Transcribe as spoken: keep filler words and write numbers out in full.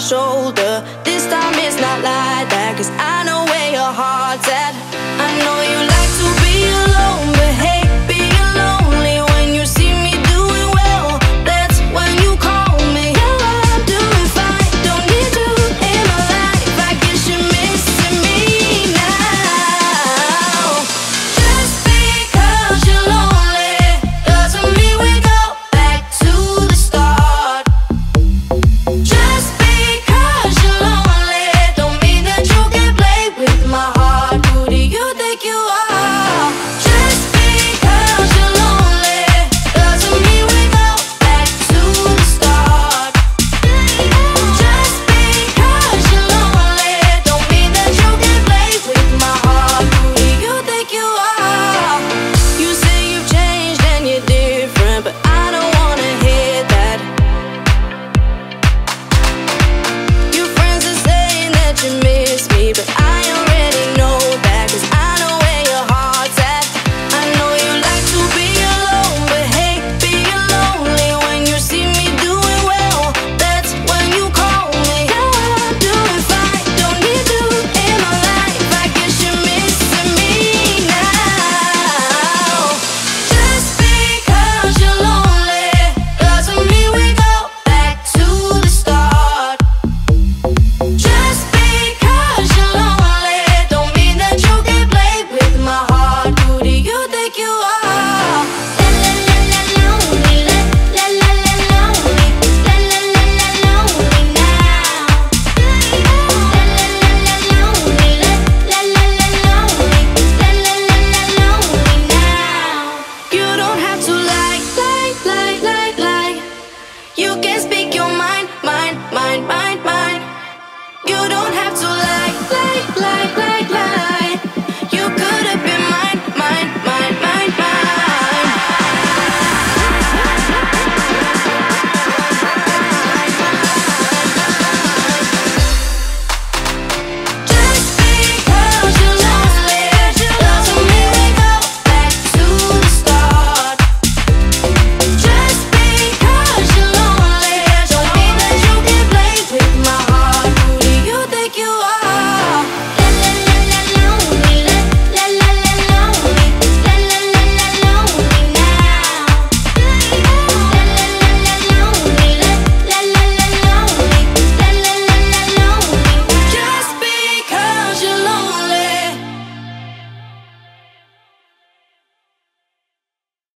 your shoulder. This time it's not like that, cause I know where your heart's at. I know you like to be alone, but hey, being lonely when you see me doing well, that's when you call me. How I'm doing fine, don't need you in my life. I guess you're missing me now. Just because you're lonely doesn't mean we go back to the start. Just because you're lonely don't mean that you can play with my heart. Who do you think you are? You can speak.